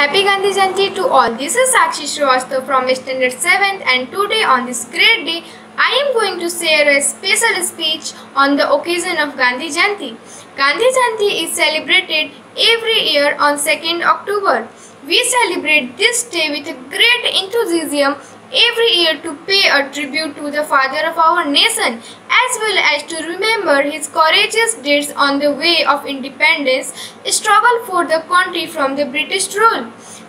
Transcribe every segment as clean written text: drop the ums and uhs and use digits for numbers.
Happy Gandhi Jayanti to all. This is Sakshi Shriwastava from Standard 7th, and today on this great day I am going to share a special speech on the occasion of Gandhi Jayanti. Gandhi Jayanti is celebrated every year on 2nd October. We celebrate this day with a great enthusiasm every year to pay a tribute to the father of our nation, as well as to remember his courageous deeds on the way of independence, struggle for the country from the British rule.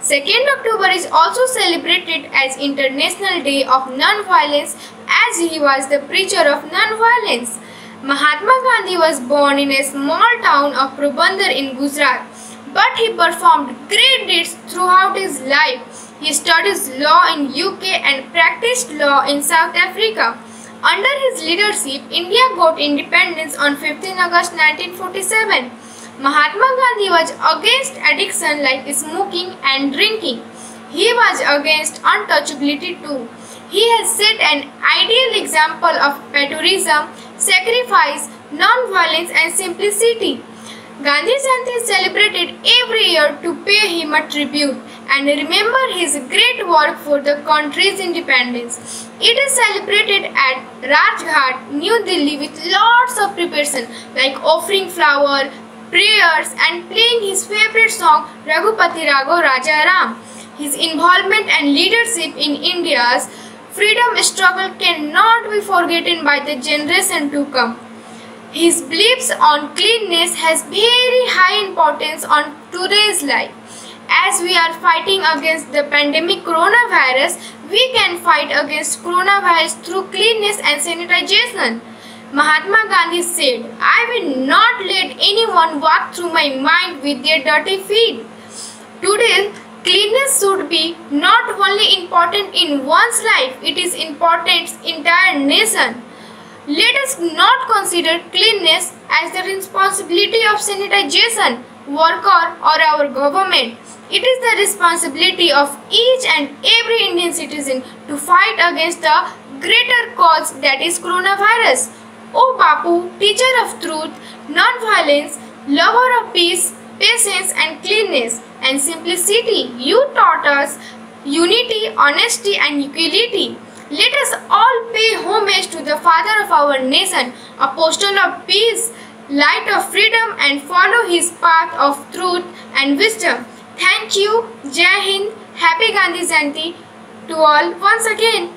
2nd October is also celebrated as International Day of Non-Violence, as he was the preacher of non-violence. Mahatma Gandhi was born in a small town of Porbandar in Gujarat, but he performed great deeds throughout his life. He studied law in UK and practiced law in South Africa. Under his leadership, India got independence on 15 August 1947. Mahatma Gandhi was against addiction like smoking and drinking. He was against untouchability too. He has set an ideal example of patriotism, sacrifice, non-violence and simplicity. Gandhi Jayanti is celebrated every year to pay him a tribute and remember his great work for the country's independence. It is celebrated at Rajghat, New Delhi, with lots of preparation like offering flower, prayers and playing his favorite song Ragupati Rago Raja Ram. His involvement and leadership in India's freedom struggle cannot be forgotten by the generation to come. His beliefs on cleanliness has very high importance on today's life. As we are fighting against the pandemic coronavirus, we can fight against coronavirus through cleanliness and sanitization. Mahatma Gandhi said, "I will not let anyone walk through my mind with their dirty feet." Today, cleanliness should be not only important in one's life, it is important in the entire nation. Let us not consider cleanliness as the responsibility of sanitization worker or our government. It is the responsibility of each and every Indian citizen to fight against the greater cause that is coronavirus. O Bapu, teacher of truth, non-violence, lover of peace, patience and cleanliness and simplicity, you taught us unity, honesty and equality. Let us all pay homage to the father of our nation, apostle of peace, light of freedom, and follow his path of truth and wisdom. Thank you. Jai Hind. Happy Gandhi Jayanti to all once again.